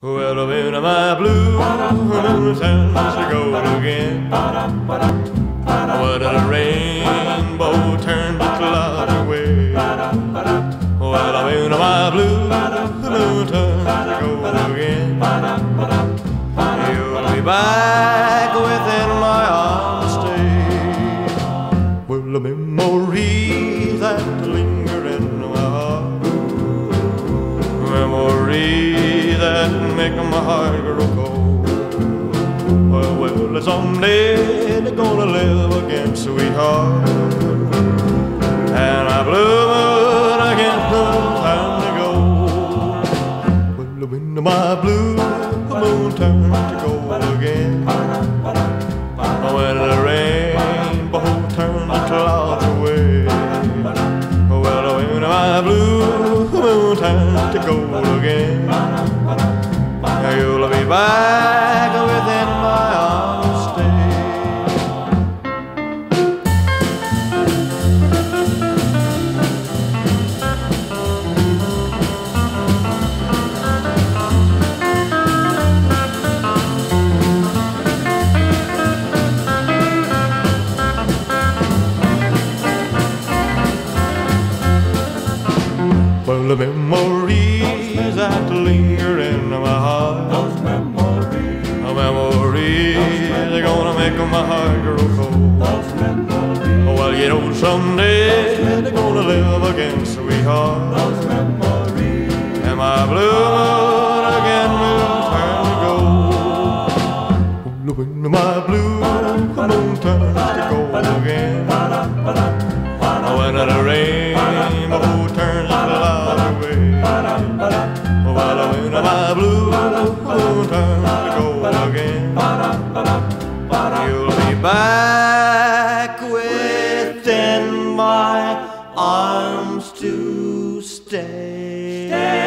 Well, I'm in my blue, and the sun's golden again. What a rainbow turned the cloud away. Well, I'm in my blue, and the sun's golden again. You'll be back within my arms today. Well, the memories that linger in my heart, memories that make my heart grow cold. Oh, well, someday they're gonna live again, sweetheart. And I blew it again, no time to go. Well, when my blue moon turned to gold again, when the rainbow turned the clouds away, well, when my blue moon turned to gold again, you'll be back within my arms today. Well, the memories that linger in my heart, they're gonna make my heart grow cold. Oh, well, you know someday they're gonna live again, sweetheart. And my blue moon again will turn to gold. When my blue moon turns to gold again, when the rainbow turns the light away, well, when my blue moon turns to gold again, you'll be back within my arms to stay.